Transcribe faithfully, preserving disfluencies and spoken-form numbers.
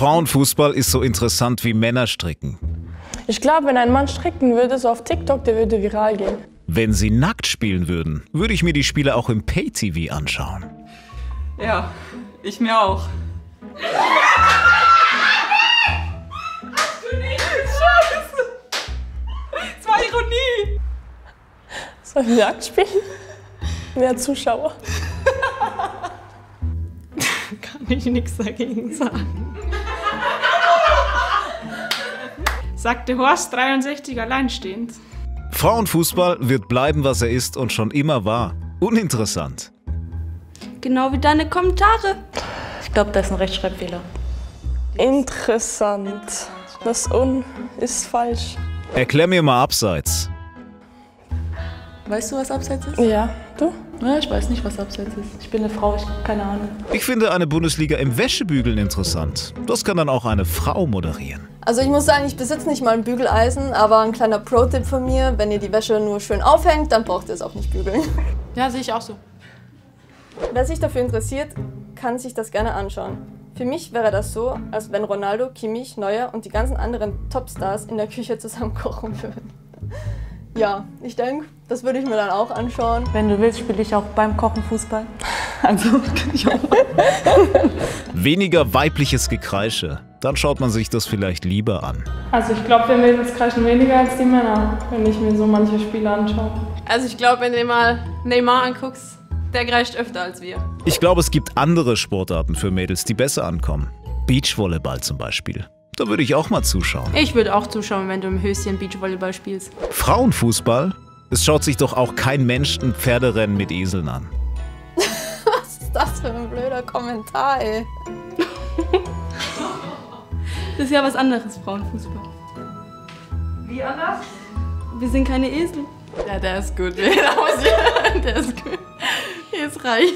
Frauenfußball ist so interessant wie Männerstricken. Ich glaube, wenn ein Mann stricken würde, so auf TikTok, der würde viral gehen. Wenn sie nackt spielen würden, würde ich mir die Spiele auch im Pay-T V anschauen. Ja, ich mir auch. Du nicht, Scheiße. Das war Ironie. Soll ich nackt spielen? Mehr Zuschauer. Kann ich nichts dagegen sagen. Sagte Horst dreiundsechzig alleinstehend. Frauenfußball wird bleiben, was er ist und schon immer war. Uninteressant. Genau wie deine Kommentare. Ich glaube, das ist ein Rechtschreibfehler. Interessant. Das Un ist falsch. Erklär mir mal Abseits. Weißt du, was Abseits ist? Ja. Du? Ja, ich weiß nicht, was Abseits ist. Ich bin eine Frau, ich habe keine Ahnung. Ich finde eine Bundesliga im Wäschebügeln interessant. Das kann dann auch eine Frau moderieren. Also ich muss sagen, ich besitze nicht mal ein Bügeleisen, aber ein kleiner Pro-Tipp von mir, wenn ihr die Wäsche nur schön aufhängt, dann braucht ihr es auch nicht bügeln. Ja, sehe ich auch so. Wer sich dafür interessiert, kann sich das gerne anschauen. Für mich wäre das so, als wenn Ronaldo, Kimmich, Neuer und die ganzen anderen Topstars in der Küche zusammen kochen würden. Ja, ich denke, das würde ich mir dann auch anschauen. Wenn du willst, spiele ich auch beim Kochen Fußball. Also kann ich auch. Weniger weibliches Gekreische. Dann schaut man sich das vielleicht lieber an. Also ich glaube, wir Mädels kreischen weniger als die Männer, wenn ich mir so manche Spiele anschaue. Also ich glaube, wenn du mal Neymar anguckst, der kreischt öfter als wir. Ich glaube, es gibt andere Sportarten für Mädels, die besser ankommen. Beachvolleyball zum Beispiel. Da würde ich auch mal zuschauen. Ich würde auch zuschauen, wenn du im Höschen Beachvolleyball spielst. Frauenfußball? Es schaut sich doch auch kein Mensch ein Pferderennen mit Eseln an. Was ist das für ein blöder Kommentar, ey? Das ist ja was anderes, Frauenfußball. Wie anders? Wir sind keine Esel. Ja, der ist gut. Der ist gut. Jetzt reicht.